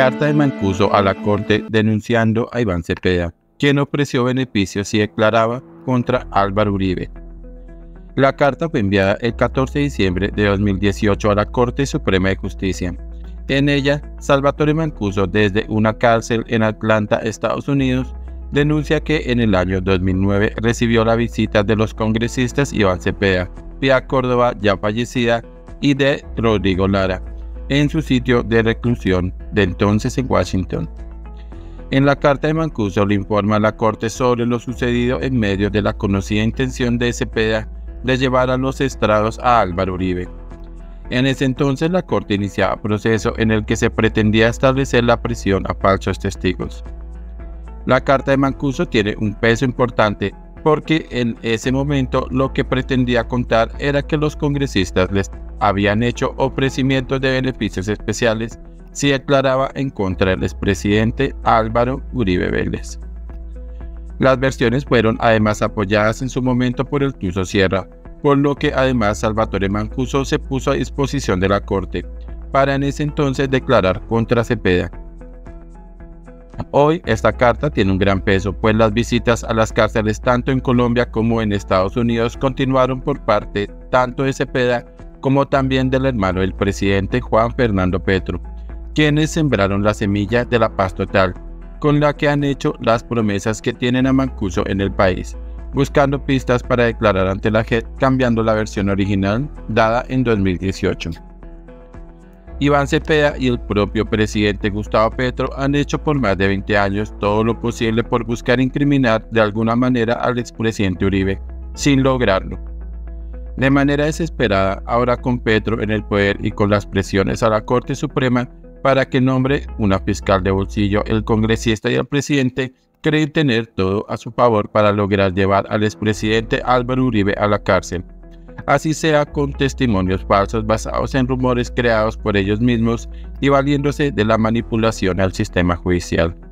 carta de Mancuso a la Corte denunciando a Iván Cepeda, quien ofreció beneficios y declaraba contra Álvaro Uribe. La carta fue enviada el 14 de diciembre de 2018 a la Corte Suprema de Justicia. En ella, Salvatore Mancuso, desde una cárcel en Atlanta, Estados Unidos, denuncia que en el año 2009 recibió la visita de los congresistas Iván Cepeda, Piedad Córdoba, ya fallecida, y de Rodrigo Lara, en su sitio de reclusión de entonces en Washington. En la carta de Mancuso le informa a la Corte sobre lo sucedido en medio de la conocida intención de Cepeda de llevar a los estrados a Álvaro Uribe. En ese entonces la Corte iniciaba proceso en el que se pretendía establecer la prisión a falsos testigos. La carta de Mancuso tiene un peso importante porque en ese momento lo que pretendía contar era que los congresistas les habían hecho ofrecimientos de beneficios especiales si declaraba en contra del expresidente Álvaro Uribe Vélez. Las versiones fueron además apoyadas en su momento por el Tuso Sierra, por lo que además Salvatore Mancuso se puso a disposición de la Corte para en ese entonces declarar contra Cepeda. Hoy esta carta tiene un gran peso, pues las visitas a las cárceles tanto en Colombia como en Estados Unidos continuaron por parte tanto de Cepeda como también del hermano del presidente Juan Fernando Petro, quienes sembraron la semilla de la paz total, con la que han hecho las promesas que tienen a Mancuso en el país, buscando pistas para declarar ante la JET, cambiando la versión original dada en 2018. Iván Cepeda y el propio presidente Gustavo Petro han hecho por más de 20 años todo lo posible por buscar incriminar de alguna manera al expresidente Uribe, sin lograrlo. De manera desesperada, ahora con Petro en el poder y con las presiones a la Corte Suprema para que nombre una fiscal de bolsillo, el congresista y el presidente creen tener todo a su favor para lograr llevar al expresidente Álvaro Uribe a la cárcel, así sea con testimonios falsos basados en rumores creados por ellos mismos y valiéndose de la manipulación al sistema judicial.